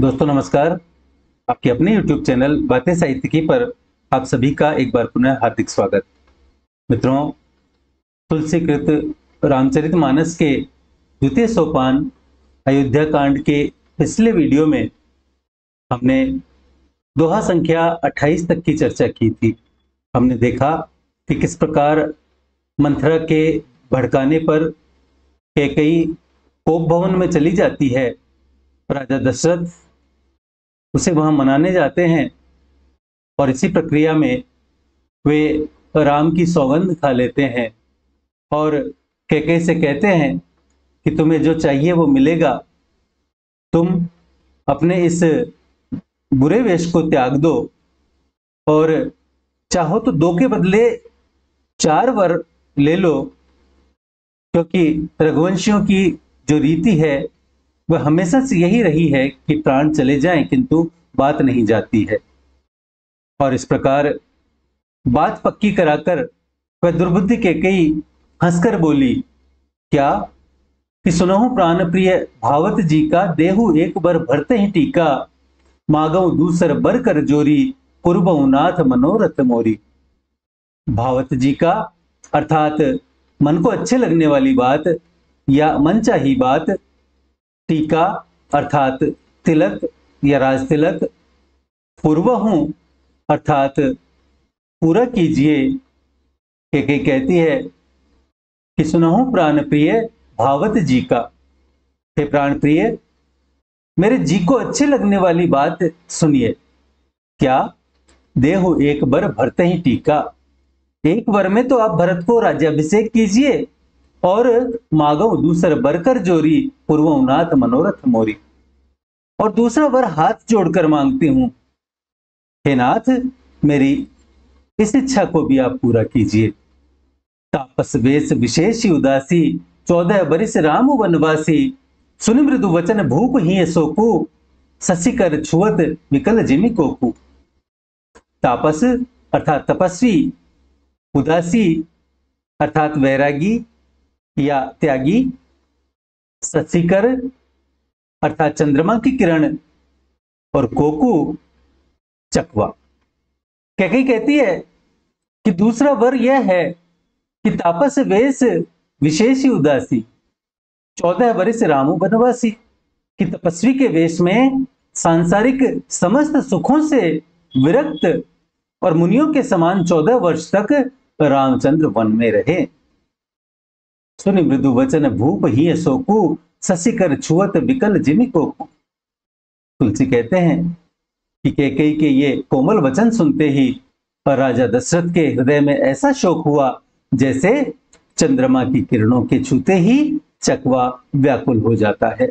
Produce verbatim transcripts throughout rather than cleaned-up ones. दोस्तों नमस्कार, आपके अपने YouTube चैनल बातें साहित्य की पर आप सभी का एक बार पुनः हार्दिक स्वागत। मित्रों, तुलसीकृत रामचरितमानस के द्वितीय सोपान अयोध्या कांड के पिछले वीडियो में हमने दोहा संख्या अट्ठाईस तक की चर्चा की थी। हमने देखा कि किस प्रकार मंथरा के भड़काने पर कैकेयी कोप भवन में चली जाती है। राजा दशरथ उसे वहां मनाने जाते हैं और इसी प्रक्रिया में वे राम की सौगंध खा लेते हैं और कैकेयी से कहते हैं कि तुम्हें जो चाहिए वो मिलेगा, तुम अपने इस बुरे वेश को त्याग दो और चाहो तो दो के बदले चार वर ले लो, क्योंकि रघुवंशियों की जो रीति है वह हमेशा से यही रही है कि प्राण चले जाएं किंतु बात नहीं जाती है। और इस प्रकार बात पक्की कराकर वह दुर्बुद्धि कैकेयी हंसकर बोली, क्या कि सुनहु प्राण प्रिय भावत जी का, देहु एक बर भरते ही टीका, मागौ दूसर बर कर जोरी, पुरबहु नाथ मनोरथ मोरी। भावत जी का अर्थात मन को अच्छे लगने वाली बात या मनचाही बात, टीका अर्थात तिलक या राज तिलक, पूर्व हूं अर्थात पूरा कीजिए। कैकेयी कहती है कि सुनहु प्राण प्रिय भावत जी का, हे प्राण प्रिय मेरे जी को अच्छे लगने वाली बात सुनिए। क्या देहु एक बर भरते ही टीका, एक बर में तो आप भरत को राज्याभिषेक कीजिए और मागो दूसर बर कर जोरी, पूर्वनाथ मनोरथ मोरी। और दूसरा वर हाथ जोड़कर मांगती हूं, हे नाथ मेरी इस इच्छा को भी आप पूरा कीजिए। तापस वेश विशेष उदासी, चौदह बरिस राम वनवासी, सुन मृदु वचन भूप ही सोकू, शशिकर छुअत विकल जिमि कोकू। तापस अर्थात तपस्वी, उदासी अर्थात वैरागी या त्यागी, शशिकर अर्थात चंद्रमा की किरण, और कोकू चकवा। कैकेयी कहती है कि दूसरा वर यह है कि तापस वेश विशेष उदासी, चौदह वर्ष रामू बनवासी, कि तपस्वी के वेश में सांसारिक समस्त सुखों से विरक्त और मुनियों के समान चौदह वर्ष तक रामचंद्र वन में रहे। सुनि मृदु वचन भूप ही सोकू, शशिकर छुअत विकल जिमि कोकू। तुलसी कहते हैं कि कैकेयी के ये कोमल वचन सुनते ही और राजा दशरथ के हृदय में ऐसा शोक हुआ जैसे चंद्रमा की किरणों के छूते ही चकवा व्याकुल हो जाता है।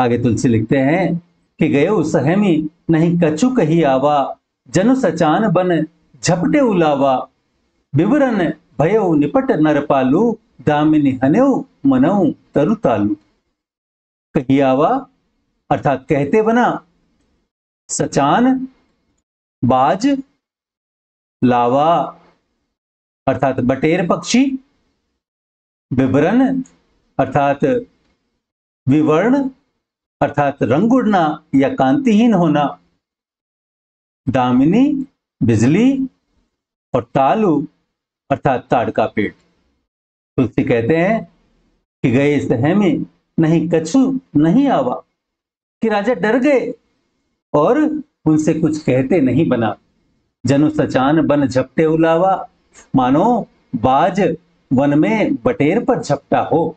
आगे तुलसी लिखते हैं कि गयो सहमी नहीं कछु कही आवा, जनु सचान बन झपटे उलावा, विवरण भयो निपट नरपालू, दामिनी हनेऊ मनऊ तरुतालू। कहियावा अर्थात कहते बना, सचान बाज, लावा अर्थात बटेर पक्षी, विवरण अर्थात विवर्ण अर्थात रंग उड़ना या कांतिहीन होना, दामिनी बिजली, और तालू अर्थात ताड़ का पेड़। तुलसी कहते हैं कि गए सहमे नहीं कछु नहीं आवा, कि राजा डर गए और उनसे कुछ कहते नहीं बना। जनु सचान बन झपटे उलावा, मानो बाज वन में बटेर पर झपटा हो,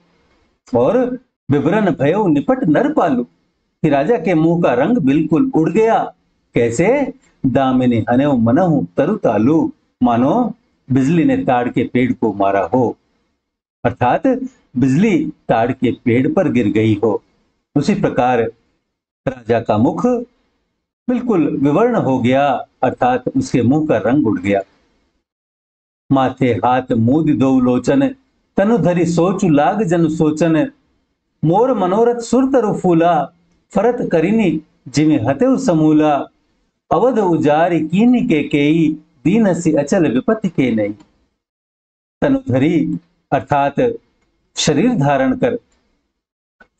और विवरण भयो निपट नर पालू, कि राजा के मुंह का रंग बिल्कुल उड़ गया कैसे दामिनी हनेऊ मनहु तरु तालू, मानो बिजली ने ताड़ के पेड़ को मारा हो, अर्थात बिजली ताड़ के पेड़ पर गिर गई हो। उसी प्रकार राजा का मुख बिल्कुल विवर्ण हो गया, अर्थात उसके मुंह का रंग उड़ गया। माथे हाथ मूद दो लोचन, तनु धरि सोचु लाग जन सोचन, मोर मनोरथ सुर तरु फूला, फरत करिनी जिमि हतेउ समूला, अवध उजारि कीनि कैकेयी, दीन से अचल विपत्ति के नहीं। तनुधरी अर्थात शरीर धारण कर,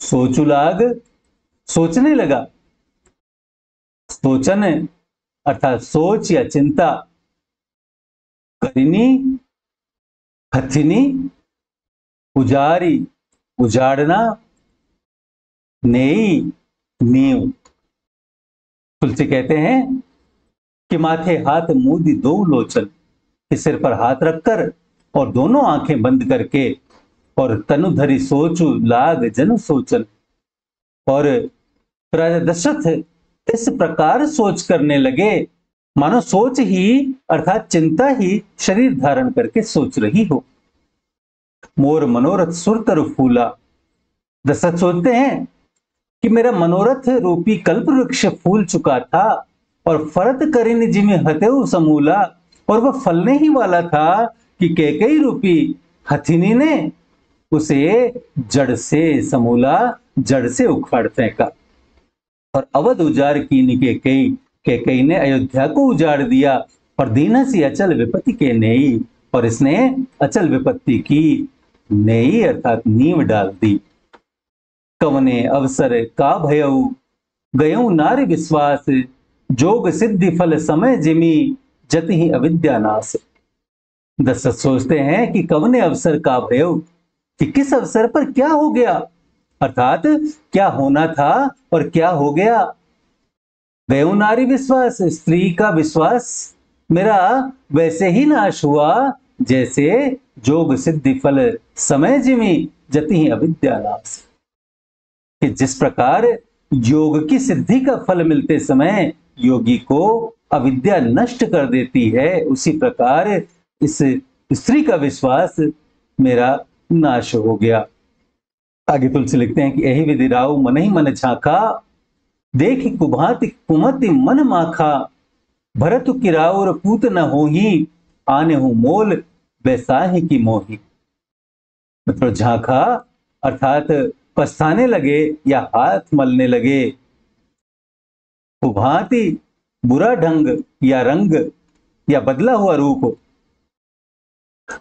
सोचुलाग सोचने लगा। सोचन अर्थात सोच या चिंता करनी, हथिनी उजारी उजाड़ना, नेई नीव। तुलसी कहते हैं कि माथे हाथ मूदी दो लोचन, कि सिर पर हाथ रखकर और दोनों आंखें बंद करके और तनुधरी सोचू लाग जन सोचन। और राजा दशरथ इस प्रकार सोच करने लगे मानो सोच ही अर्थात चिंता ही शरीर धारण करके सोच रही हो। मोर मनोरथ सुर तरु फूला, दशरथ सोचते हैं कि मेरा मनोरथ रूपी कल्प वृक्ष फूल चुका था और फरत करिन जिमे हतेउ समूला, और वह फलने ही वाला था कि कैकेयी रूपी हथिनी ने उसे जड़ से समूला, जड़ से उखाड़ फेंका। और अवध उजाड़ कीन कैकेयी, कैकेयी ने अयोध्या को उजाड़ दिया। और दीनसी अचल विपत्ति के नेई, और इसने अचल विपत्ति की नेई अर्थात नींव डाल दी। कवने अवसर का भयऊ गयऊ नारी विश्वास, जोग सिद्धि फल समय जिमी जति ही अविद्यानाश। दशरथ सोचते हैं कि कवने अवसर का भयऊ कि किस अवसर पर क्या हो गया, अर्थात क्या होना था और क्या हो गया। गयऊ नारी विश्वास, स्त्री का विश्वास मेरा वैसे ही नाश हुआ जैसे जोग सिद्धि फल समय जिमी जति ही अविद्यानाश, कि जिस प्रकार योग की सिद्धि का फल मिलते समय योगी को अविद्या नष्ट कर देती है, उसी प्रकार इस स्त्री का विश्वास मेरा नाश हो गया। आगे तुलसी लिखते हैं कि यही विधि राव मन ही मन झांका, देख कुभाति कुमति मन माखा, भरत की रावर पूत न होही, आने हूं मोल वैसाही की मोही। मतलब झांका अर्थात पछताने लगे या हाथ मलने लगे, कुभांति बुरा ढंग या रंग या बदला हुआ रूप,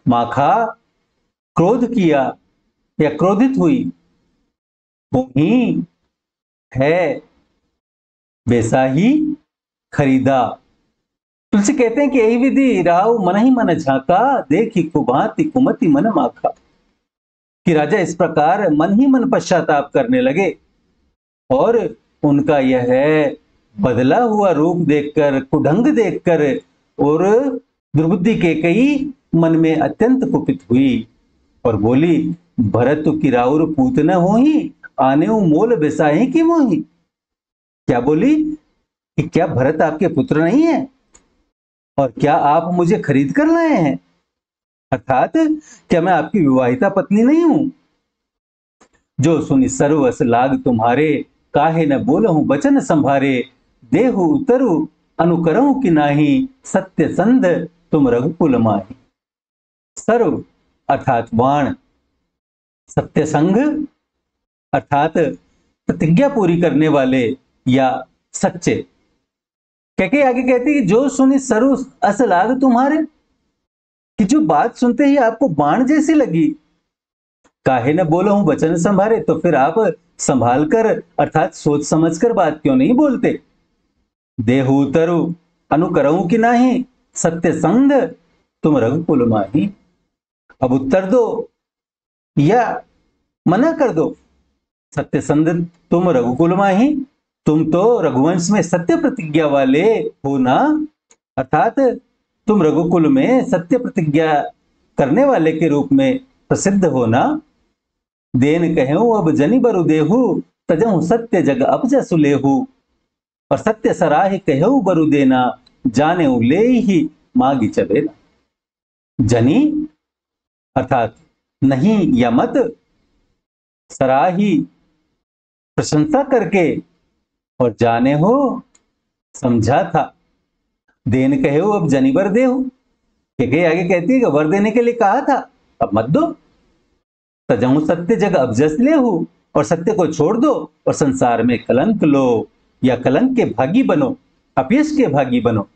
माखा क्रोध किया या क्रोधित हुई, मोही है वैसा ही खरीदा। तुलसी कहते हैं कि यही विधि राव मन ही मन झांका, देखी कुभांति कुमति मन माखा, कि राजा इस प्रकार मन ही मन पश्चाताप करने लगे और उनका यह है बदला हुआ रूप देखकर, कुढंग देखकर और दुर्बुद्धि कैकेयी मन में अत्यंत कुपित हुई और बोली, भरत की राउर पूत न होही, आनेउ मोल बेसाही की मोही। क्या बोली कि क्या भरत आपके पुत्र नहीं है और क्या आप मुझे खरीद कर लाए हैं, अर्थात क्या मैं आपकी विवाहिता पत्नी नहीं हूं। जो सुनी सर्वस लाग तुम्हारे, काहे न बोलहु बचन संभारे, देहु उतरु अनुकरहु कि नाही, सत्य संध तुम रघुकुल माही। सर्व अर्थात वाण, सत्य संग अर्थात प्रतिज्ञा पूरी करने वाले या सच्चे। कैकेयी आगे कहती कि जो सुनी सर्व अस लाग तुम्हारे, कि जो बात सुनते ही आपको बाण जैसी लगी, काहे न बोलो हूं वचन संभारे, तो फिर आप संभाल कर अर्थात सोच समझ कर बात क्यों नहीं बोलते। देहु तरु अनुकरऊ कि नाही, सत्य संग तुम रघुकुल माही। अब उत्तर दो या मना कर दो, सत्य संग तुम रघुकुल माही, तुम तो रघुवंश में सत्य प्रतिज्ञा वाले हो ना, अर्थात तुम रघुकुल में सत्य प्रतिज्ञा करने वाले के रूप में प्रसिद्ध होना। देन कहेऊ अब जनी बरु देहु, तजहु सत्य जग अब जसु लेहु, और सत्य सराहि कहेऊ बरु देना, जाने ले ही मागी चबेना। जनी अर्थात नहीं या मत, सराही प्रशंसा करके, और जाने हो समझा था। देन कहे हो अब जनी वर देहु, कैकेयी आगे कहती है कि वर देने के लिए कहा था अब मत दो। तजहु सत्य जग अबजस लेहु, और सत्य को छोड़ दो और संसार में कलंक लो या कलंक के भागी बनो, अपयश के भागी बनो।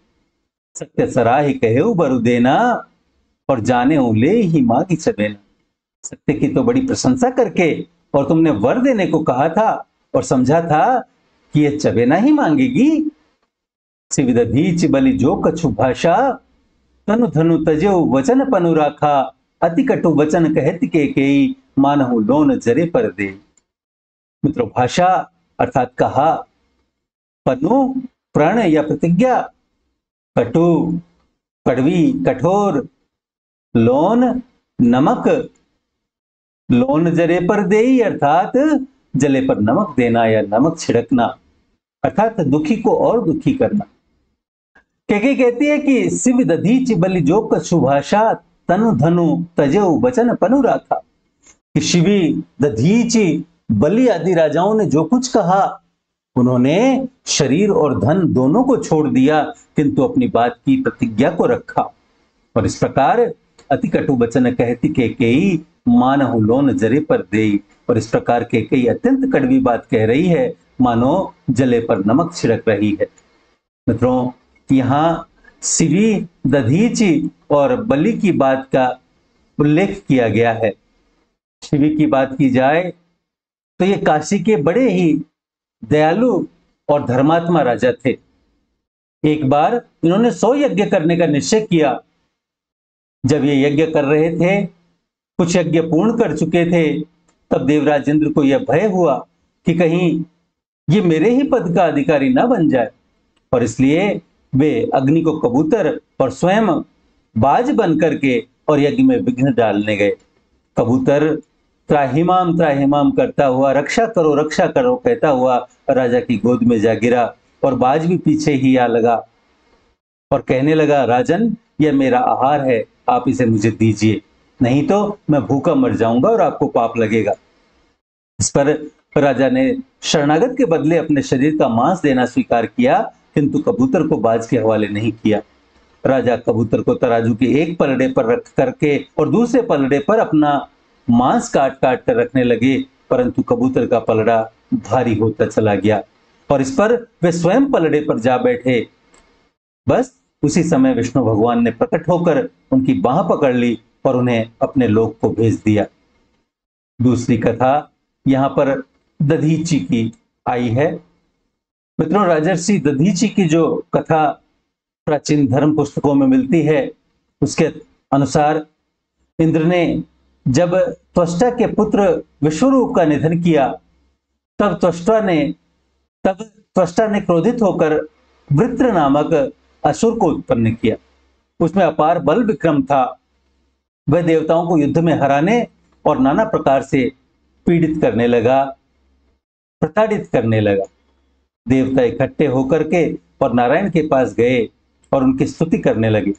सत्य सराहि कहेउ बरु देना, और जाने ले ही मागी चबेना। सत्य की तो बड़ी प्रशंसा करके और तुमने वर देने को कहा था, और समझा था कि ये चबेना ही मांगेगी। शिवि दधीची बलि जो कछु भाषा, तनु धनु तजेउ वचन पनु राखा, अति कटु वचन कहत कैकेयी, मानहु लोन जरे पर दे। मित्रों, भाषा अर्थात कहा, पनु प्रण या प्रतिज्ञा, कटु कड़वी कठोर, लोन नमक, लोन जरे पर दे अर्थात जले पर नमक देना या नमक छिड़कना, अर्थात दुखी को और दुखी करना। कैकेयी कहती है कि शिवि दधीची बलि जो कछु भाषा, तनु धनु तजेउ वचन पनु राखा, कि शिवि दधीची बलि आदि राजाओं ने जो कुछ कहा, उन्होंने शरीर और धन दोनों को छोड़ दिया, किंतु अपनी बात की प्रतिज्ञा को रखा। और इस प्रकार अति कटु वचन कहती कैकेयी, मानहु लोन जरे पर देई, और इस प्रकार कैकेयी अत्यंत कड़वी बात कह रही है, मानो जले पर नमक छिड़क रही है। मित्रों, यहाँ शिवि दधीची और बलि की बात का उल्लेख किया गया है। शिवि की बात की जाए तो ये काशी के बड़े ही दयालु और धर्मात्मा राजा थे। एक बार इन्होंने सौ यज्ञ करने का निश्चय किया। जब ये यज्ञ कर रहे थे, कुछ यज्ञ पूर्ण कर चुके थे, तब देवराज इंद्र को यह भय हुआ कि कहीं ये मेरे ही पद का अधिकारी ना बन जाए, और इसलिए वे अग्नि को कबूतर और स्वयं बाज बन करके और यज्ञ में विघ्न डालने गए। कबूतर त्राहिमाम त्राहिमाम करता हुआ, रक्षा करो रक्षा करो कहता हुआ राजा की गोद में जा गिरा, और बाज भी पीछे ही आ लगा और कहने लगा, राजन यह मेरा आहार है, आप इसे मुझे दीजिए, नहीं तो मैं भूखा मर जाऊंगा और आपको पाप लगेगा। इस पर राजा ने शरणागत के बदले अपने शरीर का मांस देना स्वीकार किया, किंतु कबूतर को बाज के हवाले नहीं किया। राजा कबूतर को तराजू के एक पलड़े पर रख करके और दूसरे पलड़े पर अपना मांस काट काट कर रखने लगे, परंतु कबूतर का पलड़ा भारी होता चला गया, और इस पर वे स्वयं पलड़े पर जा बैठे। बस उसी समय विष्णु भगवान ने प्रकट होकर उनकी बांह पकड़ ली और उन्हें अपने लोक को भेज दिया। दूसरी कथा यहाँ पर दधीची की आई है। मित्रों, राजर्षि दधीची की जो कथा प्राचीन धर्म पुस्तकों में मिलती है, उसके अनुसार इंद्र ने जब त्वष्टा के पुत्र विश्वरूप का निधन किया, तब त्वष्टा ने तब त्वष्टा ने क्रोधित होकर वृत्र नामक असुर को उत्पन्न किया। उसमें अपार बल विक्रम था। वह देवताओं को युद्ध में हराने और नाना प्रकार से पीड़ित करने लगा, प्रताड़ित करने लगा। देवता इकट्ठे होकर के और नारायण के पास गए और उनकी स्तुति करने लगे।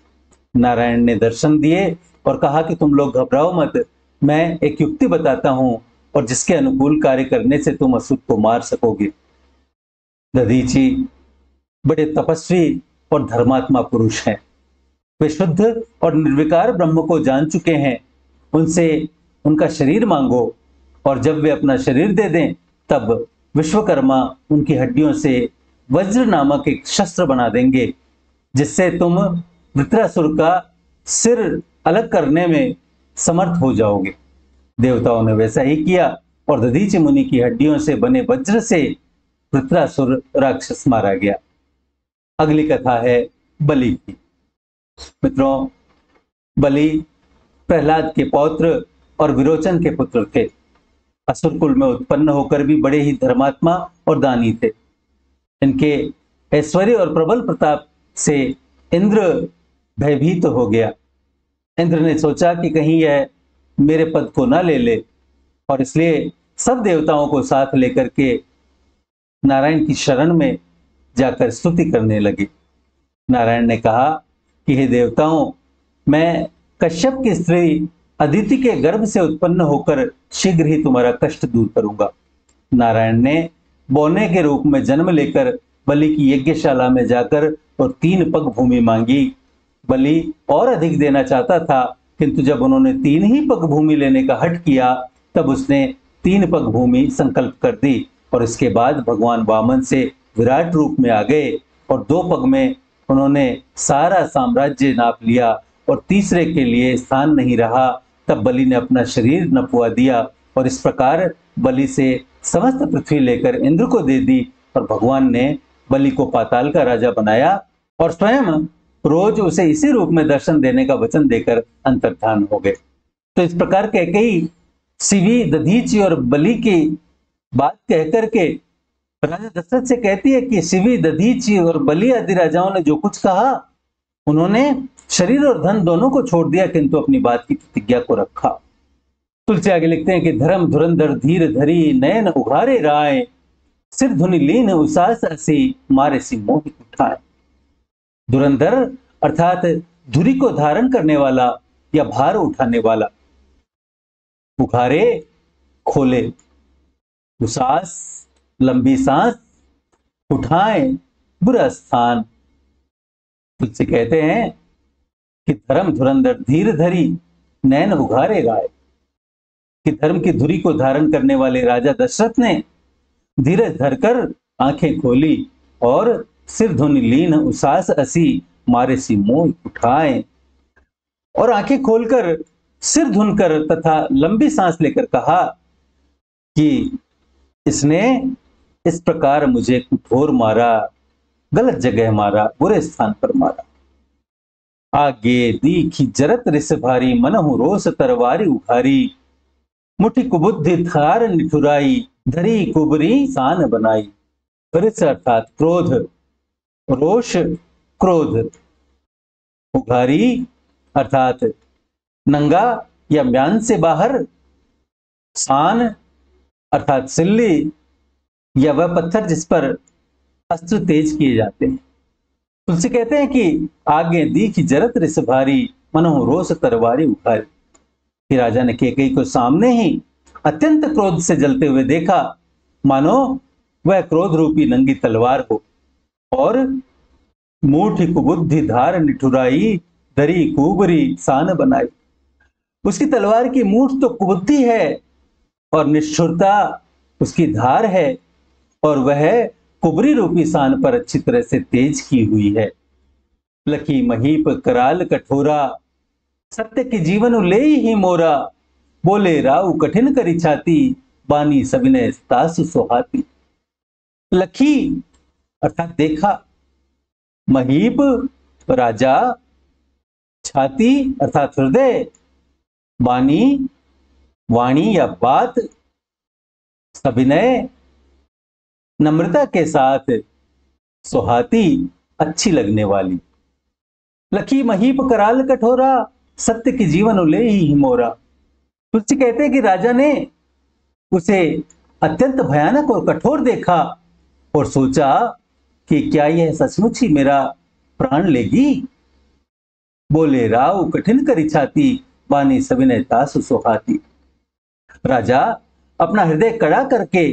नारायण ने दर्शन दिए और कहा कि तुम लोग घबराओ मत, मैं एक युक्ति बताता हूं, और जिसके अनुकूल कार्य करने से तुम असुर को मार सकोगे। दधीची बड़े तपस्वी और धर्मात्मा पुरुष हैं। वे शुद्ध और निर्विकार ब्रह्म को जान चुके हैं। उनसे उनका शरीर मांगो, और जब वे अपना शरीर दे दें, तब विश्वकर्मा उनकी हड्डियों से वज्र नामक एक शस्त्र बना देंगे, जिससे तुम मित्रासुर का सिर अलग करने में समर्थ हो जाओगे। देवताओं ने वैसा ही किया, और दधीची मुनि की हड्डियों से बने वज्र से वृत्रासुर राक्षस मारा गया। अगली कथा है बलि की। मित्रों, बलि प्रहलाद के पौत्र और विरोचन के पुत्र थे। असुर कुल में उत्पन्न होकर भी बड़े ही धर्मात्मा और दानी थे। इनके ऐश्वर्य और प्रबल प्रताप से इंद्र भयभीत हो गया। इंद्र ने सोचा कि कहीं यह मेरे पद को ना ले ले, और इसलिए सब देवताओं को साथ लेकर के नारायण की शरण में जाकर स्तुति करने लगे। नारायण ने कहा कि हे देवताओं, मैं कश्यप की स्त्री अदिति के गर्भ से उत्पन्न होकर शीघ्र ही तुम्हारा कष्ट दूर करूंगा। नारायण ने बौने के रूप में जन्म लेकर बलि की यज्ञशाला में जाकर और तीन पग भूमि मांगी। बलि और अधिक देना चाहता था, किंतु जब उन्होंने तीन ही पग भूमि लेने का हट किया, तब उसने तीन पग भूमि संकल्प कर दी, और इसके बाद भगवान वामन से विराट रूप में आ गए और दो पग में उन्होंने सारा साम्राज्य नाप लिया, और तीसरे के लिए स्थान नहीं रहा। तब बलि ने अपना शरीर नपवा दिया, और इस प्रकार बलि से समस्त पृथ्वी लेकर इंद्र को दे दी और भगवान ने बलि को पाताल का राजा बनाया और स्वयं रोज उसे इसी रूप में दर्शन देने का वचन देकर अंतर्धान हो गए। तो इस प्रकार कैकेयी, शिवि, दधीची और बलि की बात कहकर के राजा दशरथ से कहती है कि शिवि, दधीची और बलि आदि राजाओं ने जो कुछ कहा उन्होंने शरीर और धन दोनों को छोड़ दिया, किंतु अपनी बात की प्रतिज्ञा को रखा। तुलसी आगे लिखते हैं कि धर्म धुरंधर धीर धरी नयन उघारे राय सिर धुनि लीन उसास असी मारे सी मोह उठाए। धुरंधर अर्थात धुरी को धारण करने वाला या भार उठाने वाला, उघारे खोले, उसास लंबी सांस, उठाए बुरा स्थान। तुलसी कहते हैं कि धर्म धुरंधर धीर धरी नैन उघारे गाय, कि धर्म की धुरी को धारण करने वाले राजा दशरथ ने धीरज धरकर आंखें खोली और सिर धुनि लीन उसास असी मारे सी मोह उठाए, और आंखें खोलकर सिर धुनकर तथा लंबी सांस लेकर कहा कि इसने इस प्रकार मुझे कुठोर मारा, गलत जगह मारा, बुरे स्थान पर मारा। आगे दीखी जरत रिस भारी मनहु रोस तरवारी उघारी मुठि कुबुद्धि थार निठुराई धरी कुबरी सान बनाई। रिस अर्थात क्रोध, रोष क्रोध, उघारी अर्थात नंगा या म्यान से बाहर, सान अर्थात सिल्ली या वह पत्थर जिस पर अस्त्र तेज किए जाते हैं। तुलसी कहते हैं कि आगे दीख जरत रिस भारी मनोह रोष तरवारी उघारी, कि राजा ने कैकेयी को सामने ही अत्यंत क्रोध से जलते हुए देखा, मानो वह क्रोध रूपी नंगी तलवार हो, और मूठी कुबुद्धि धार निठुराई धरी कुबरी सान बनाई। उसकी तलवार की मूठ तो कुबुद्धि है और निष्ठुरता उसकी धार है, और वह कुबरी रूपी सान पर अच्छी तरह से तेज की हुई है। लकी महीप कराल कठोरा सत्य के जीवन ले ही मोरा बोले राव कठिन करी छाती बानी सविनय तासु सोहाती। लकी अर्थात देखा, महीप राजा, छाती अर्थात हृदय, बानी वाणी या बात, सविनय नम्रता के साथ, सुहाती अच्छी लगने वाली। लकी महीप कराल कठोरा सत्य की जीवन उले ही मोरा। तुलसी कहते हैं कि राजा ने उसे अत्यंत भयानक और कठोर देखा और सोचा कि क्या यह सचमुच ही मेरा प्राण लेगी। बोले राव कठिन करी छाती बानी सविनय तासु सुहाती। राजा अपना हृदय कड़ा करके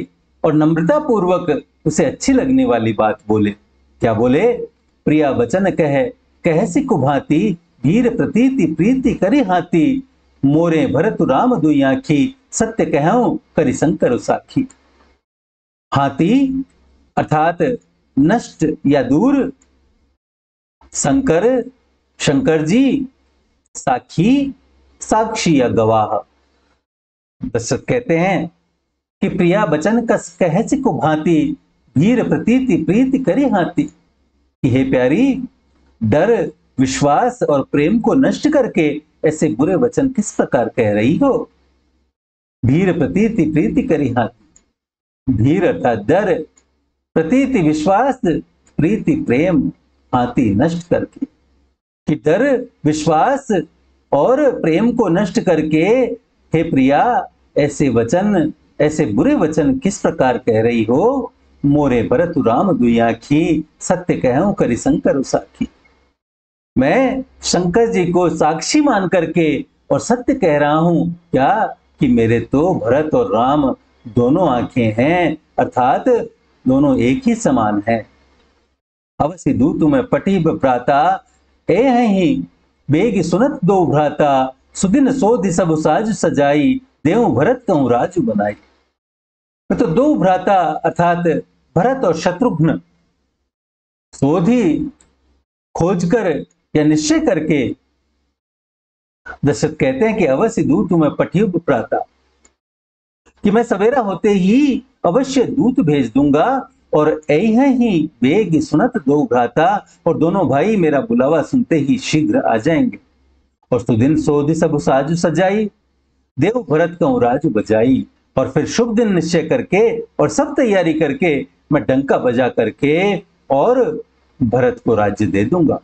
और नम्रता पूर्वक उसे अच्छी लगने वाली बात बोले। क्या बोले? प्रिया वचन कह कहसी कुभाती धीर प्रतीति प्रीति करी हाथी मोरे भरत राम दुई आखी सत्य कहूं करी संकर साखी। हाथी अर्थात नष्ट या दूर, शंकर शंकर जी, साखी साक्षी या गवाह। दशरथ कहते हैं कि प्रिया बचन कस कहसी को भांति धीर प्रतीति प्रीति करी हाथी, कि हे प्यारी, डर, विश्वास और प्रेम को नष्ट करके ऐसे बुरे वचन किस प्रकार कह रही हो। धीर प्रतीति प्रीति करी हाथी, धीर अर्थात डर, प्रतीति विश्वास, प्रीति प्रेम, हाथी नष्ट करके, कि डर, विश्वास और प्रेम को नष्ट करके हे प्रिया ऐसे वचन, ऐसे बुरे वचन किस प्रकार कह रही हो। मोरे भरतु राम दुई आखी सत्य कहूं करी शंकर उसाखी, मैं शंकर जी को साक्षी मान करके और सत्य कह रहा हूं क्या कि मेरे तो भरत और राम दोनों आंखें हैं, अर्थात दोनों एक ही समान हैं। अवश्य दूत में पटिभ प्राता ए हैं बेग सुनत दो भ्राता सुदिन सोधि सब साज सजाई देव भरत कहूं राजू बनाई। तो दो भ्राता अर्थात भरत और शत्रुघ्न, सोधी खोजकर या निश्चय करके। दशरथ कहते हैं कि अवश्य दूत तुम्हें पठियुब प्राता, कि मैं सवेरा होते ही अवश्य दूत भेज दूंगा और ऐह ही वेग सुनत दो घाता, और दोनों भाई मेरा बुलावा सुनते ही शीघ्र आ जाएंगे। और सुदिन सोधि सब साजु सजाई, देव भरत का राजु बजाई। और फिर शुभ दिन निश्चय करके और सब तैयारी करके मैं डंका बजा करके और भरत को राज्य दे दूंगा।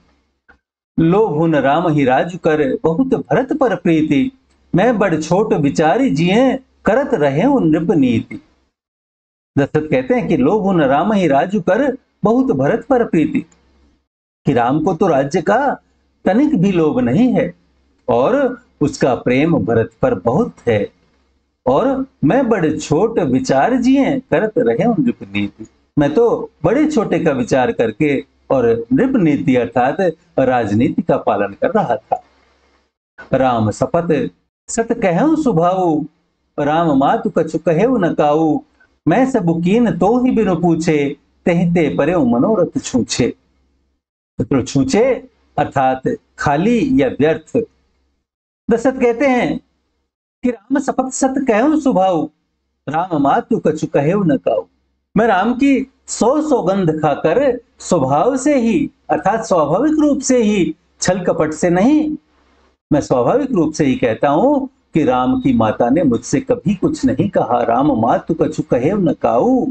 लोभुन राम ही राजु कर बहुत भरत पर प्रीति, मैं बड़ छोट बिचारी जिये करत रहे नृप नीति। दशरथ कहते हैं कि लोभुन राम ही राजु कर बहुत भरत पर प्रीति, कि राम को तो राज्य का तनिक भी लोभ नहीं है और उसका प्रेम भरत पर बहुत है। और मैं बड़े छोट विचार जिये करत रहे नृप नीति, मैं तो बड़े छोटे का विचार करके और नृप नीति अर्थात राजनीति का पालन कर रहा था। राम सपत सत कहूं सुभाऊ, राम मातु कछु कहेउ न काऊ। मैं सबकीन तो ही बिनु पूछे, तेहते परे मनोरथ छूछे। तो छूछे अर्थात खाली या व्यर्थ। दशरथ कहते हैं कि राम सपत सत कहूं सुभाऊ, राम मातु कछु कहेउ न काऊ। मैं राम की सौ सौगंध खाकर स्वभाव से ही अर्थात स्वाभाविक रूप से ही, छल कपट से नहीं, मैं स्वाभाविक रूप से ही कहता हूं कि राम की माता ने मुझसे कभी कुछ नहीं कहा। राम मातु कछु कहेउ न काऊ।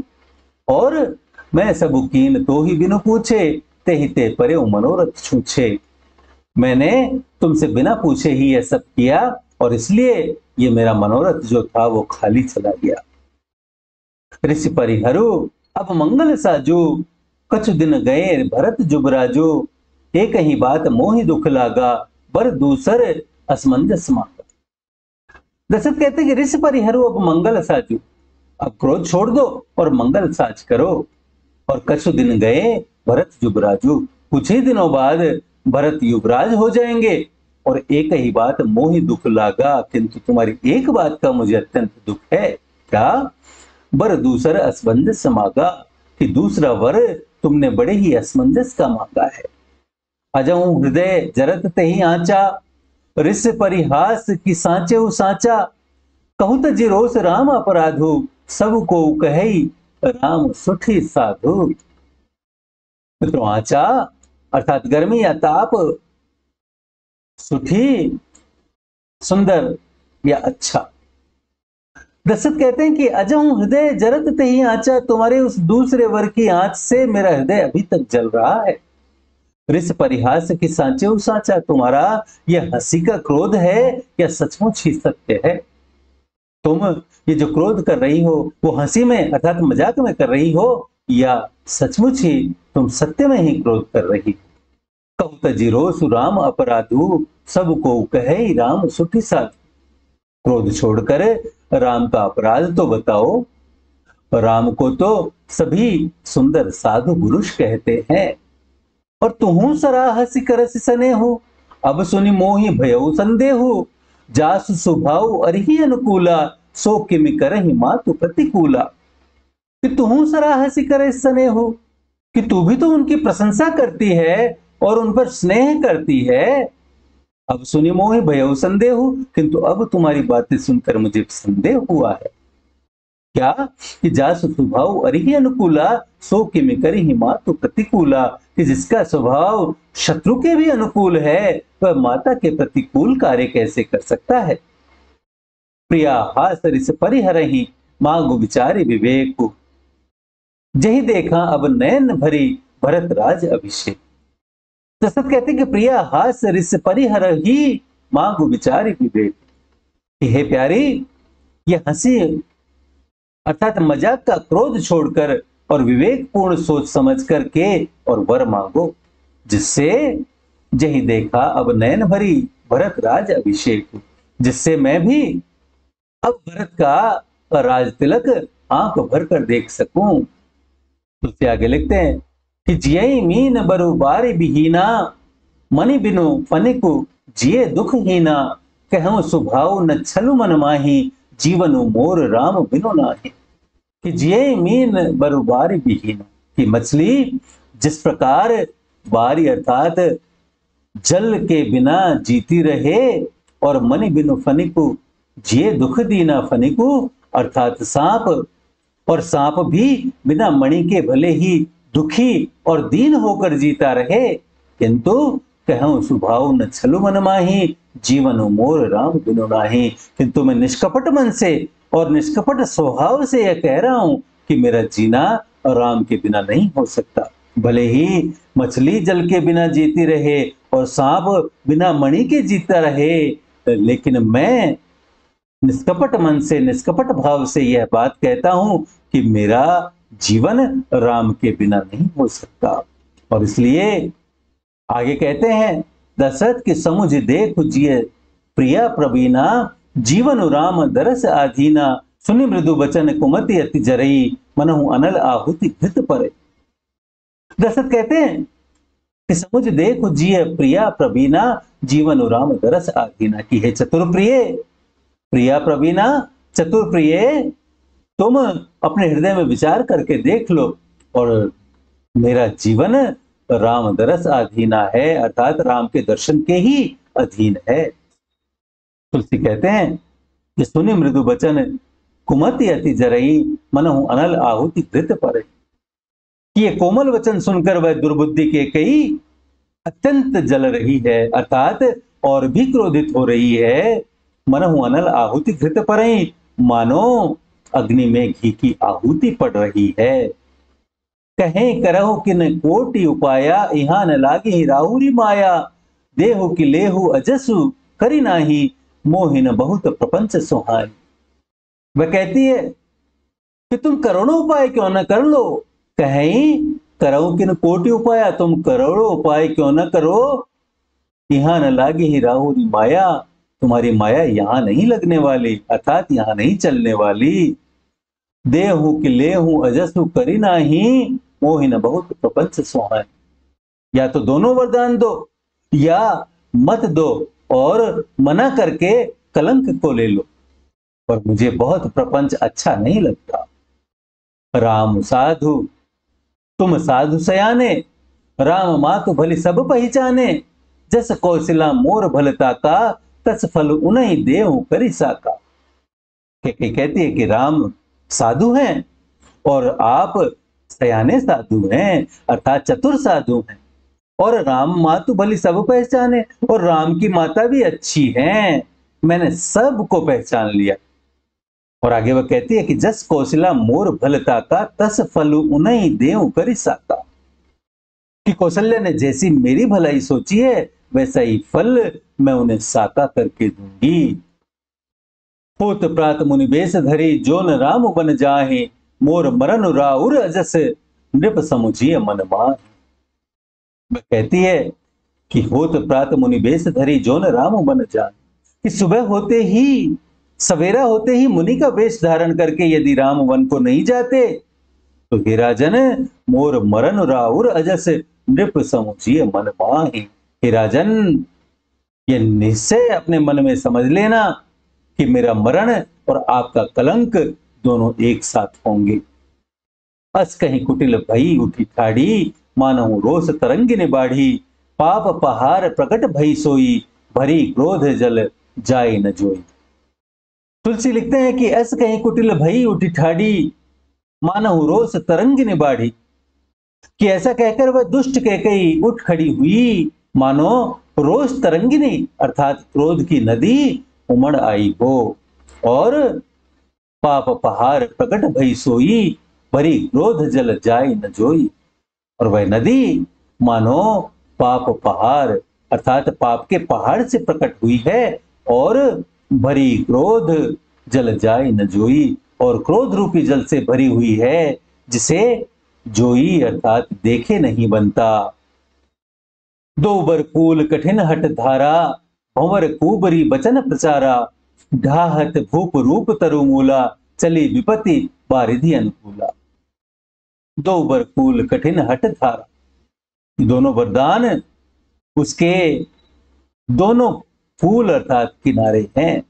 और मैं सबकीन तो ही बिनु पूछे, तेहिते परे मनोरथ छूछे। मैंने तुमसे बिना पूछे ही यह सब किया और इसलिए ये मेरा मनोरथ जो था वो खाली चला गया। ऋषि परिहरु अब मंगल साजो, कछु दिन गए भरत जुबराजो। एक ही बात मोहि दुख लागा, बर दूसर असमंजस मांगा। दशरथ कहते कि ऋषि परिहरु अब मंगल साजो, अब क्रोध छोड़ दो और मंगल साज करो। और कछु दिन गए भरत जुबराजो, कुछ ही दिनों बाद भरत युवराज हो जाएंगे। और एक ही बात मोहि दुख लागा, किंतु तुम्हारी एक बात का मुझे अत्यंत दुख है। क्या? बर दूसर असमंजस मांगा, कि दूसरा वर तुमने बड़े ही असमंजस का मांगा है। अजाऊ हृदय जरत तही आंचा, रिस परिहास की सांचे सांचा। कहूँ त जिरोस राम अपराधु, सब को कही राम सुठी साधु। मित्रों तो आंचा अर्थात गर्मी या ताप, सुठी सुंदर या अच्छा। दशरथ कहते हैं कि अजहू हृदय जरत तही आंचा, तुम्हारे उस दूसरे वर की आंच से मेरा हृदय अभी तक जल रहा है। रिस परिहास की सांचे उसांचा, तुम्हारा यह हंसी का क्रोध है या सचमुच ही सत्य है? तुम ये जो क्रोध कर रही हो वो हंसी में अर्थात मजाक में कर रही हो या सचमुच ही तुम सत्य में ही क्रोध कर रही हो? कहूँ तजिरोसु राम अपराधु, सबको कहे राम सुठी साधु। क्रोध छोड़कर राम का अपराध तो बताओ। राम को तो सभी सुंदर साधु पुरुष कहते हैं। और तुहु सराहसी करसि सनेहु, अब सुनि मोहि भयउ संदेहु। जासु सुभाव अरहि अनुकूला, सो किमि करहि मातु प्रतिकूला। कि तुहु सराहसी करसि सनेहु, कि तू भी तो उनकी प्रशंसा करती है और उन पर स्नेह करती है। अब सुनी मोहि भयउ संदेह, किंतु अब तुम्हारी बातें सुनकर मुझे संदेह हुआ है। क्या? कि जासु स्वभाव अरिहि अनुकूला, सो किमि करिहि मातु प्रतिकूला। कि जिसका स्वभाव शत्रु के भी अनुकूल है वह माता के प्रतिकूल कार्य कैसे कर सकता है? प्रिया हास रिस परिहरहि, मागु विचारि विवेकु। जही देखा अब नयन भरी, भरत राज अभिषेक। दशरथ कहते कि प्रिया हास रिस परिहर ही, मांगो विचारी विवेक। हे प्यारी, यह हंसी अर्थात मजाक का क्रोध छोड़कर और विवेकपूर्ण सोच समझ करके और वर मांगो, जिससे जही देखा अब नयन भरी, भरत राज अभिषेक। जिससे मैं भी अब भरत का राज तिलक आंख भर कर देख सकूं। तो आगे लिखते हैं कि जिये मीन बरु बारी बिहीना, मनि बिनु फनिकु जिये दुख हीना। कहूं सुभाव न छलु मन माही, जीवनु मोर राम बिनु नाही। कि जिये मीन बरु बारी बिहीना, कि मछली जिस प्रकार बारी अर्थात जल के बिना जीती रहे और मनि बिनु फनिकु जिये दुख दीना। फनिकु अर्थात सांप, और सांप भी बिना मणि के भले ही दुखी और दीन होकर जीता रहे, किंतु कहूं सुभाव न छलु मन माही, जीवन मोर राम बिनु नाही। किंतु मैं निष्कपट मन से और निष्कपट स्वभाव से यह कह रहा हूं कि मेरा जीना राम के बिना नहीं हो सकता। भले ही मछली जल के बिना जीती रहे और सांप बिना मणि के जीता रहे, लेकिन मैं निष्कपट मन से निष्कपट भाव से यह बात कहता हूं कि मेरा जीवन राम के बिना नहीं हो सकता। और इसलिए आगे कहते हैं, दशरथ की समुझ देख जिय प्रिया प्रवीणा, जीवन राम दरस आधीना, सुनि मृदु बचन कुमति अति जरई, मनहु अनल आहुति घृत परे। दशरथ कहते हैं कि समुझ देख जिय प्रिया प्रवीणा, जीवन राम दरस आधीना, की है चतुरप्रिय प्रिया प्रवीणा, चतुरप्रिय तुम अपने हृदय में विचार करके देख लो, और मेरा जीवन राम दरस अधीना है, अर्थात राम के दर्शन के ही अधीन है। तुलसी कहते हैं कि सुनि मृदु बचन कुमति अति जरई, मनहु अनल आहुति घृत परे, कि ये कोमल वचन सुनकर वह दुर्बुद्धि के कई अत्यंत जल रही है, अर्थात और भी क्रोधित हो रही है। मनहु अनल आहुति घृत परे, मानो अग्नि में घी की आहुति पड़ रही है। कहें करहु कि न कोटि उपाया, यहाँ न लागी राहुरी माया, देहु कि लेहु अजसु करी नाही, मोहिन बहुत प्रपंच सुहाई। वह कहती है कि तुम करोड़ों उपाय क्यों न कर लो, कहें करहु कि न कोटि उपाया, तुम करोड़ों उपाय क्यों न करो, यहाँ न लागी राहुरी माया, तुम्हारी माया यहाँ नहीं लगने वाली, अर्थात यहाँ नहीं चलने वाली। देहु कि लेहु अजसु करी नाही, मोहिन बहुत प्रपंच सोहाय। या तो दोनों वरदान दो या मत दो, और मना करके कलंक को ले लो, पर मुझे बहुत प्रपंच अच्छा नहीं लगता। राम साधु तुम साधु सयाने, राम मातु भली सब पहचाने, जस कौशल्या मोर भलता का, तस फल उन्हीं देहु करी साका। कैकेयी कहती है कि राम साधु हैं और आप सयाने साधु हैं, अर्थात चतुर साधु हैं, और राम मातु भली सब पहचाने, और राम की माता भी अच्छी हैं, मैंने सबको पहचान लिया। और आगे वह कहती है कि जस कौशल्या मोर भलता का, तस फलु उन्हीं देव करी साका, कि कौशल्या ने जैसी मेरी भलाई सोची है वैसा ही फल मैं उन्हें साका करके दूंगी। होत प्रात मुनि बेश धरी, जोन राम बन जाहे, मोर मरन राउर अजस नृप समुझिए मन माहि। कहती है कि होत प्रात मुनि बेश धरी, जोन राम बन जाहे, कि सुबह होते ही सवेरा होते ही मुनि का वेश धारण करके यदि राम वन को नहीं जाते तो हे राजन मोर मरन राउर अजस नृप समुझिए मन माहि। हे राजन ये निश्चय अपने मन में समझ लेना कि मेरा मरण और आपका कलंक दोनों एक साथ होंगे। अस कहीं कुटिल भई उठी ठाड़ी, मानहु रोष तरंगी ने बाढ़ी, पाप पहार प्रकट भई सोई, भरी क्रोध जल जाए न जोई। तुलसी लिखते हैं कि अस कहीं कुटिल भई उठी ठाड़ी, मानहु रोष तरंगी ने बाढ़ी, कि ऐसा कहकर वह दुष्ट कैकेयी उठ खड़ी हुई, मानो रोष तरंगिनी अर्थात क्रोध की नदी उमड़ आई हो, और पाप पहार प्रकट भई सोई, भरी क्रोध जल जाए न जोई। और वह नदी मानो पाप पहार अर्थात पाप के पहाड़ से प्रकट हुई है, और भरी क्रोध जल जाए न जोई, और क्रोध रूपी जल से भरी हुई है, जिसे जोई अर्थात देखे नहीं बनता। दो बरकूल कठिन हट धारा, भंवर कुबरी बचन प्रचारा, ढाहत भूप रूप तरुमूला, चली विपति बारिधि अनुकूला। दो बरकूल कठिन हट धारा, दोनों वरदान उसके दोनों फूल अर्थात किनारे हैं,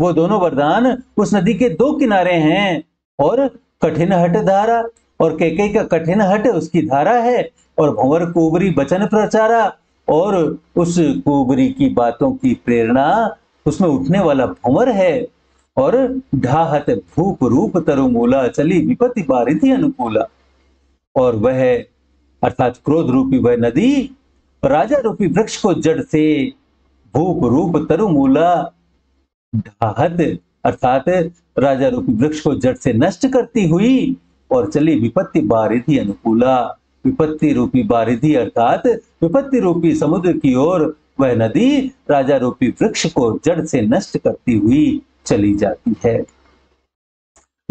वो दोनों वरदान उस नदी के दो किनारे हैं, और कठिन हट धारा और कैकेयी का कठिन हट उसकी धारा है, और भंवर कुबरी बचन प्रचारा और उस कुबरी की बातों की प्रेरणा उसमें उठने वाला भंवर है, और ढाहत भूप रूप तरुमूला, चली विपत्ति बारिधि अनुकूला। और वह अर्थात क्रोध रूपी वह नदी राजा रूपी वृक्ष को जड़ से भूप रूप तरुमूला ढाहत अर्थात राजा रूपी वृक्ष को जड़ से नष्ट करती हुई और चली विपत्ति बारिधि अनुकूला। विपत्ति रूपी बारिधि अर्थात विपत्ति रूपी समुद्र की ओर वह नदी राजा रूपी वृक्ष को जड़ से नष्ट करती हुई चली जाती है।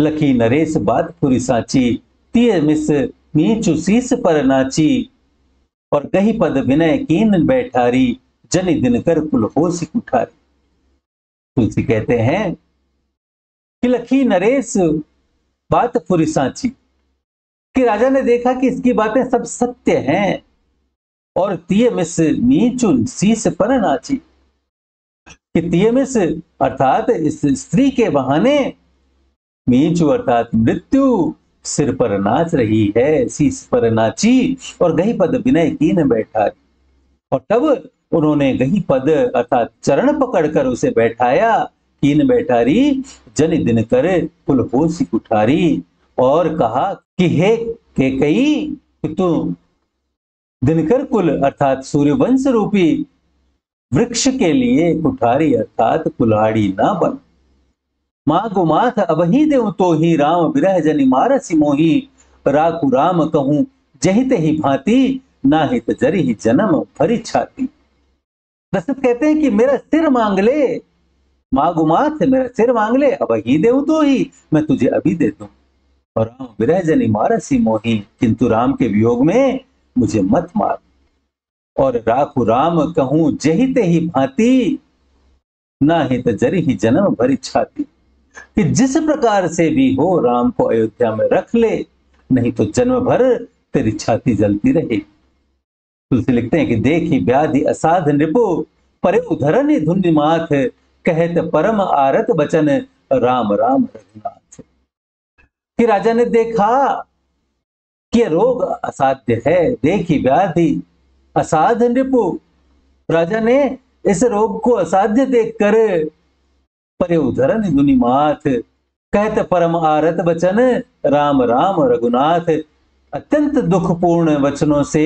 लखी नरेश बात पूरी साची, तीय मिस नीचु शीस पर नाची, और कही पद विनय कीन बैठारी, जनि दिन कर कुल होश कुठारी। तुलसी कहते हैं कि लखी नरेश बात पूरी साची कि राजा ने देखा कि इसकी बातें सब सत्य हैं, और तीय मिस नीचु शीस पर नाची कि तियमिस अर्थात इस स्त्री के बहाने नीचु अर्थात मृत्यु सिर पर नाच रही है, शीश पर नाची और गही पद विनय कीन बैठाई। और तब उन्होंने गही पद अर्थात चरण पकड़कर उसे बैठाया, कीन बैठारी जन दिन करे कुल होशी कुठारी, और कहा कि हे कैकेयी तू दिनकर कुल अर्थात सूर्यवंश रूपी वृक्ष के लिए कुठारी अर्थात कुल्हाड़ी ना बन। माँ गुमाथ अबही देव तो ही राम विरह जनि मारसि मोही, राकु राम कहूं जहित ही भांति, ना हित जरि ही जन्म भरी छाती। दशरथ कहते हैं कि मेरा सिर मांग ले माँ गुमाथ, मेरा सिर मांग ले, अबही देव तो ही मैं तुझे अभी दे दूं, और राम विरह जनि मारसि मोही किंतु राम के वियोग में मुझे मत मार, और राखु राम कहूं जहित ही भांति, ना हित जरि ही जन्म भरी छाती। कि जिस प्रकार से भी हो राम को अयोध्या में रख ले, नहीं तो जन्म भर तेरी छाती जलती रहे। तुलसी लिखते हैं कि देखी व्याधि असाध नृपो, परे उधरनि धुनि माथ, कहत परम आरत बचन, राम राम रघुनाथ। कि राजा ने देखा कि रोग असाध्य है, देखी व्याधि असाध्य नृपु, राजा ने इस रोग को असाध्य देखकर परे उधरन दुनि माथ, कहत परम आरत वचन, राम राम रघुनाथ। अत्यंत दुखपूर्ण वचनों से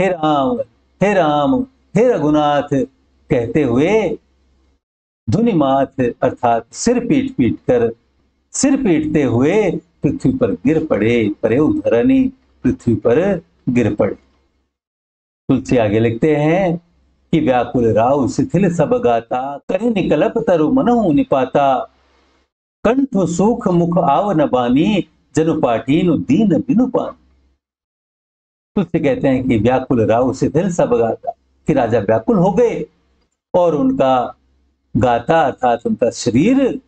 हे राम हे राम हे रघुनाथ कहते हुए दुनि माथ अर्थात सिर पीट पीट कर, सिर पीटते हुए पृथ्वी पर गिर पड़े, परे उधरनी पृथ्वी पर गिर पड़े। तुलसी आगे लिखते हैं कि व्याकुल राव शिथिल सब गाता, करि निकलप तरु मनहु निपाता, कंठ सुख मुख आव न बानी, जनु पाटीनु दीन बिनु पानी। तुलसी कहते हैं कि व्याकुल राव शिथिल सब गाता कि राजा व्याकुल हो गए और उनका गाता अर्थात उनका शरीर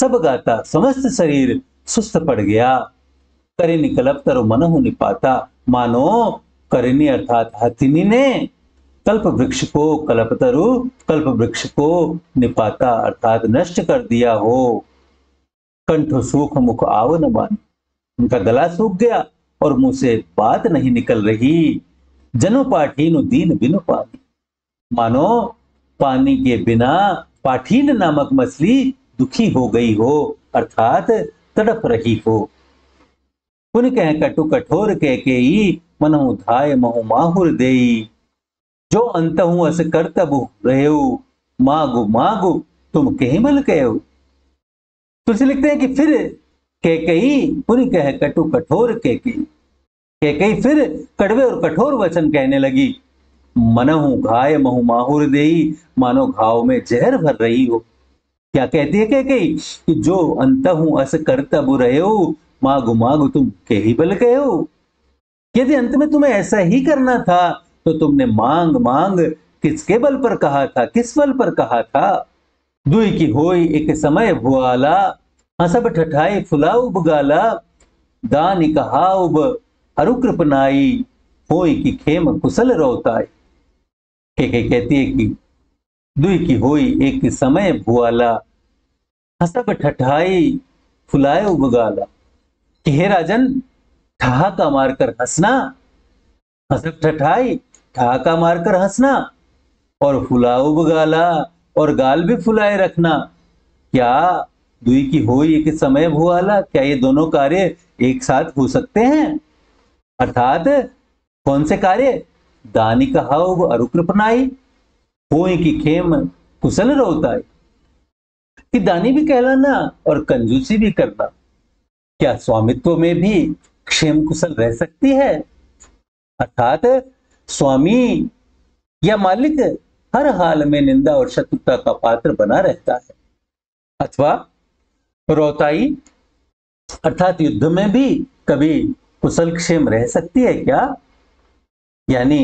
सब गाता समस्त शरीर सुस्त पड़ गया। करि निकलप तरु मनहु निपाता, मानो करनी अर्थात हथिनी ने कल्प वृक्ष को कल्पतरु कल्प वृक्ष को निपाता अर्थात नष्ट कर दिया हो। कंठ सूख मुख आव न बानी, उनका गला सूख गया और मुंह से बात नहीं निकल रही। जनु पाठीनु दीन बिनु पानी, मानो पानी के बिना पाठीन नामक मछली दुखी हो गई हो अर्थात तड़प रही हो। पुन कह कटु कठोर कैकेयी, मनहु धाय महु माहुर देई, जो अंतहु अस करतबु रहेउ, मागु मागु तुम केहिमल कहु। तुलसी लिखते हैं कि फिर कैकेयी पुन कह कटु कठोर कैकेयी, कैकेयी फिर कड़वे और कठोर वचन कहने लगी। मनहु घाय महु माहुर देई, मानो घाव में जहर भर रही हो। क्या कहती है कैकेयी कि जो अंतहु अस करतबु रहेउ, मागु मागु तुम केहिबल कहु। यदि अंत में तुम्हें ऐसा ही करना था तो तुमने मांग मांग किसके बल पर कहा था, किस बल पर कहा था। दुई की होई एक समय भुआला, हसब ठठाई फुलाऊ बगाला, दानी कहाउब अरुकृपनाई, होई की खेम कुशल रोताई। कैकेयी कहती है कि दुई की होई एक समय भुआला, हसब ठठाई फुलाऊ बगाला। कि हे राजन, ठहाका मारकर हंसना, हसब ठठाई ठहाका मारकर हंसना, और फुलाऊ बगाला और गाल भी फुलाए रखना, क्या दुई की होई एक समय भुआला, क्या ये दोनों कार्य एक साथ हो सकते हैं? अर्थात कौन से कार्य? दानी कहाव अरुकृपनाई होई की खेम कुशल रोताई, कि दानी भी कहलाना और कंजूसी भी करना क्या स्वामित्व में भी क्षेम कुशल रह सकती है? अर्थात स्वामी या मालिक हर हाल में निंदा और शत्रुता का पात्र बना रहता है। अथवा रोताई अर्थात युद्ध में भी कभी कुशल क्षेम रह सकती है क्या? यानी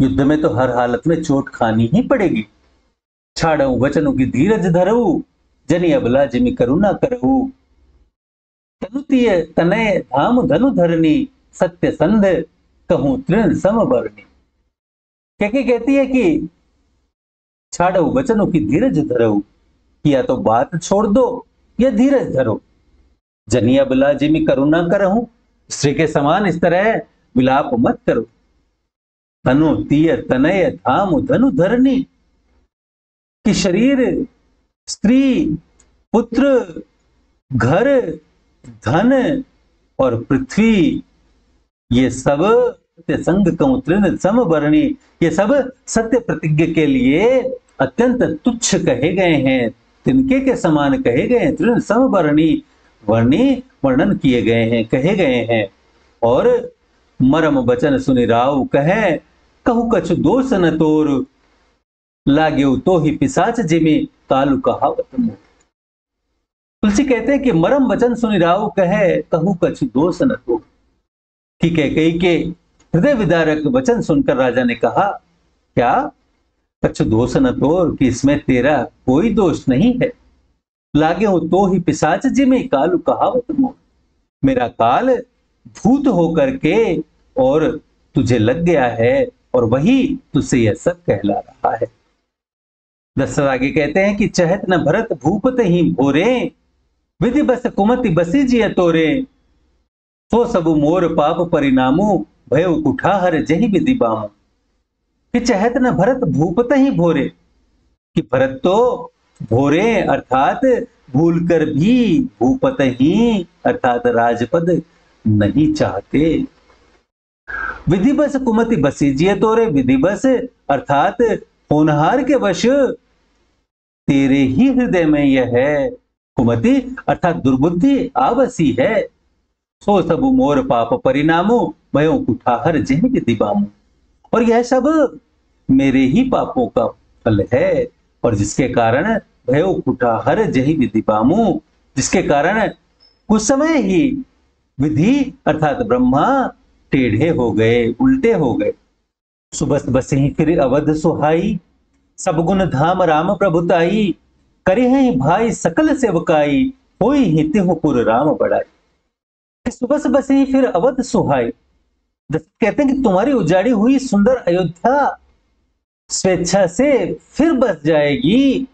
युद्ध में तो हर हालत में चोट खानी ही पड़ेगी। छाड़ऊ वचनों की धीरज धरऊ, जनी अबला जिमी करुणा करऊ, तनुतीय तनय धाम धनु धरनी, सत्य संध कहूं तृण समवर्णी। कैकेयी कहती है कि छाड़ऊ वचनों की धीरज धरऊ, या तो बात छोड़ दो या धीरज धरो। जनिया बिला जिमी करुणा करहूं, स्त्री के समान इस तरह विलाप मत करो। तनु तीय तनय धाम धनु धरनी, कि शरीर, स्त्री, पुत्र, घर, धन और पृथ्वी ये सब सत्य संग कौतृन समवर्णी, ये सब सत्य प्रतिज्ञा के लिए अत्यंत तुच्छ कहे गए हैं, तिनके के समान कहे गए हैं, तृण समवर्णी वर्णी वर्णन किए गए हैं, कहे गए हैं। और मरम वचन सुनि राव कहे, कहु कछु दोष न तोर, लागेउ तो ही पिसाच जिमी कालू कहावत मोर। तुलसी कहते हैं कि मरम वचन सुनि राव कहे, कहु कछु दोष न तोर। ठीक है, कैकेयी के हृदय विदारक वचन सुनकर राजा ने कहा, क्या कछु दोष न तोर, कि इसमें तेरा कोई दोष नहीं है। लागे हो तो ही पिशाच जिमे कालू कहावत मोर, मेरा काल भूत होकर के और तुझे लग गया है और वही तुझसे यह सब कहला रहा है। दशरथ आगे कहते हैं कि चहत न भरत भूपत ही भोरे, विधि बस कुमति बसी जिय तोरे, सो सबु मोर पाप परिणामो, भयो कुठाहर जही विधि बामो। कि चहत न भरत भूपत ही भोरे, कि भरत तो भोरे अर्थात भूल कर भी भूपत ही अर्थात राजपद नहीं चाहते। विधि बस कुमति बसी जिय तोरे, विधि बस अर्थात होनहार के वश तेरे ही हृदय में यह है, कुमति अर्थात दुर्बुद्धि आवसी है। सो सब मोर पाप परिणामो, भयो कुठाहर जहि विधि बामो, और यह सब मेरे ही पापों का फल है और जिसके कारण भयो कुठाहर जहि विधि बामो, जिसके कारण उस समय ही विधि अर्थात ब्रह्मा टेढ़े हो गए, उल्टे हो गए। सुबस बसे ही फिर अवध सुहाई, सब गुण धाम राम प्रभुताई, करे हैं भाई सकल सेवकाई, होई ही तिहु पुर राम बड़ाई। सुबस बसे ही फिर अवध सुहाई, कहते हैं कि तुम्हारी उजाड़ी हुई सुंदर अयोध्या स्वेच्छा से फिर बस जाएगी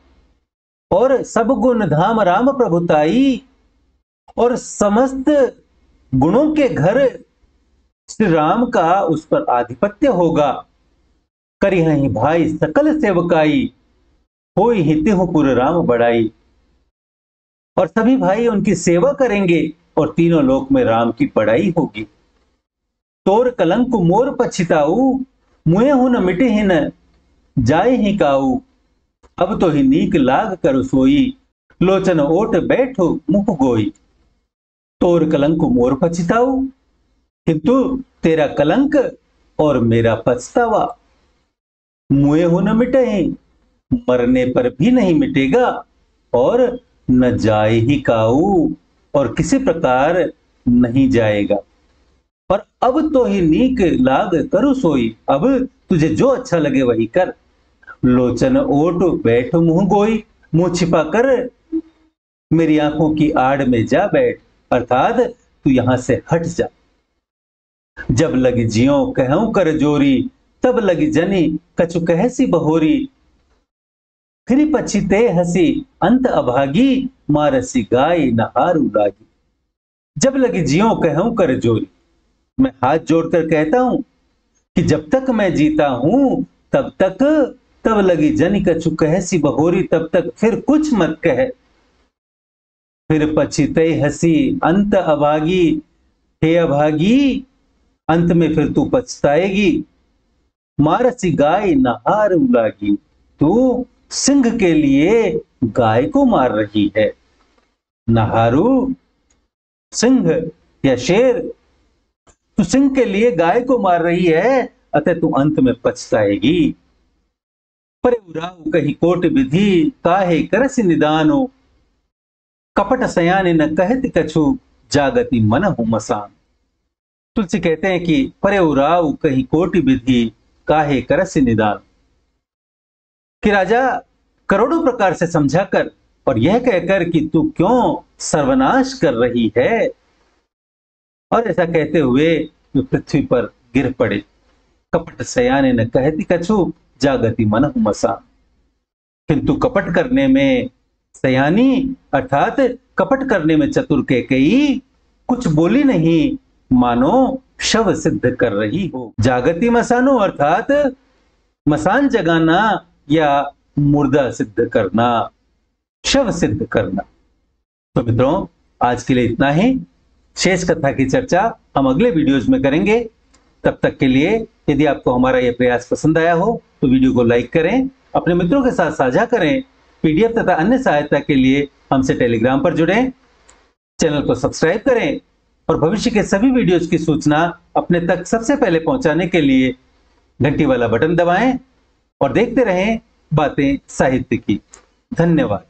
और सब गुण धाम राम प्रभुताई और समस्त गुणों के घर श्री राम का उस पर आधिपत्य होगा। करी ही भाई सकल सेवकाई, होई ही तिहु पुर राम बड़ाई, और सभी भाई उनकी सेवा करेंगे और तीनों लोक में राम की बड़ाई होगी। तोर कलंक मोर पछिताऊ, मुए हु न मिटे ही न जाए ही काऊ, अब तो ही नीक लाग कर सोई, लोचन ओट बैठो मुख गोई। तोर कलंक मोर पछिताऊ, किंतु तेरा कलंक और मेरा पछतावा मुए हो न मिटे, मरने पर भी नहीं मिटेगा और न जाए ही काऊ, और किसी प्रकार नहीं जाएगा। और अब तो ही नीक लाग करू सोई, अब तुझे जो अच्छा लगे वही कर। लोचन ओट बैठ मुंह गोई, मुंह छिपा कर मेरी आंखों की आड़ में जा बैठ, अर्थात तू यहां से हट जा। जब लगी जियो कहूं कर जोरी, तब लगी जनी कछु कहसी बहोरी, फिर पछिते हसी अंत अभागी, मारसी गाय नहार उलागी। जब लगी जियो कहूं कर जोरी, मैं हाथ जोड़कर कहता हूं कि जब तक मैं जीता हूं तब तक, तब लगी जनी कछु कहसी बहोरी, तब तक फिर कुछ मत कहे, फिर पछितई हसी अंत अभागी, हे अभागी अंत में फिर तू पछताएगी। मारसी गाय नहार उलागी, तू सिंह के लिए गाय को मार रही है। नहारू सिंह या शेर, तू सिंह के लिए गाय को मार रही है, अतः तू अंत में पछताएगी। पर उराव कही कोट विधि, काहे करस निदानो, कपट सयाने न कहत कछु, जागति मनहु मसान। तुलसी कहते हैं कि परे उराव कहीं कोटि विधि, काहे करस निदान, कि राजा करोड़ों प्रकार से समझाकर और यह कहकर कि तू क्यों सर्वनाश कर रही है, और ऐसा कहते हुए वे पृथ्वी पर गिर पड़े। कपट सयाने न कहती कछु, जागति मनहु मसान, किंतु कपट करने में सयानी अर्थात कपट करने में चतुर कैकेयी कुछ बोली नहीं, मानो शव सिद्ध कर रही हो। जागति मसानो अर्थात मसान जगाना या मुर्दा सिद्ध करना, शव सिद्ध करना। तो मित्रों आज के लिए इतना ही। शेष कथा की चर्चा हम अगले वीडियोस में करेंगे। तब तक के लिए यदि आपको हमारा यह प्रयास पसंद आया हो तो वीडियो को लाइक करें, अपने मित्रों के साथ साझा करें। पीडीएफ तथा अन्य सहायता के लिए हमसे टेलीग्राम पर जुड़ें, चैनल को सब्सक्राइब करें और भविष्य के सभी वीडियोस की सूचना अपने तक सबसे पहले पहुंचाने के लिए घंटी वाला बटन दबाएं और देखते रहें बातें साहित्य की। धन्यवाद।